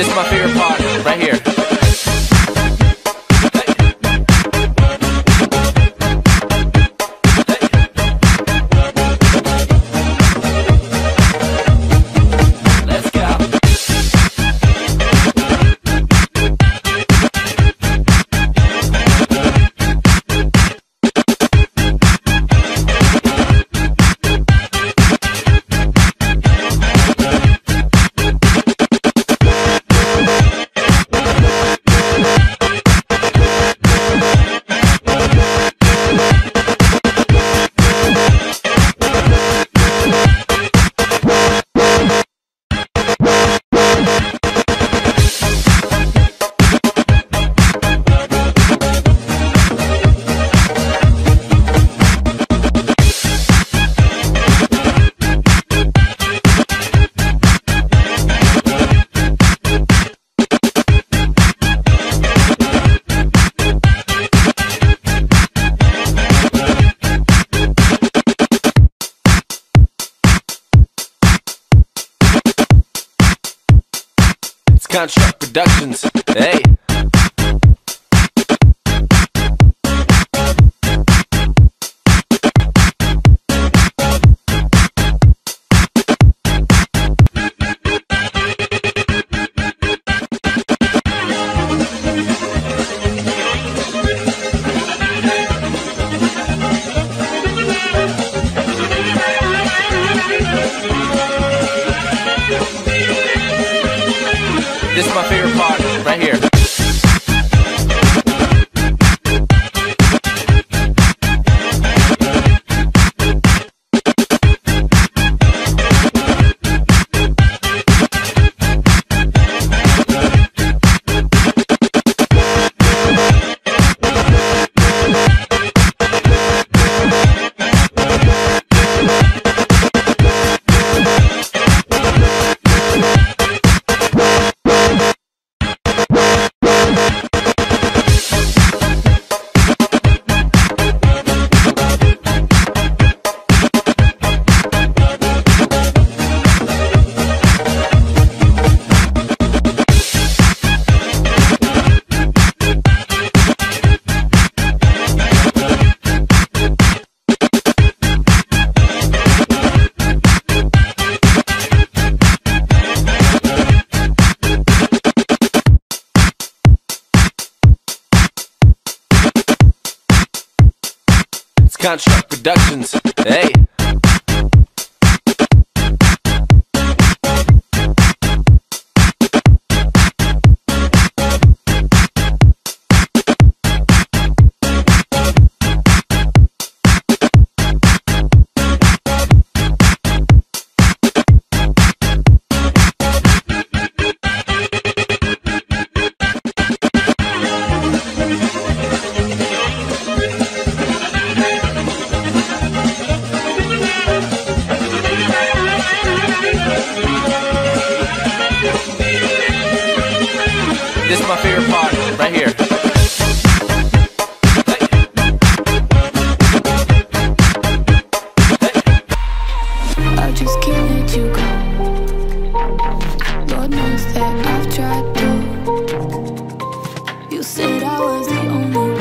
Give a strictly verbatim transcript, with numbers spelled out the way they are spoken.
This is my favorite part, right here. Construct Productions, hey. This is my favorite part, right here. Construct Productions, hey. This is my favorite part, right here. I just can't let you go. Lord knows that I've tried to. You said I was the only one.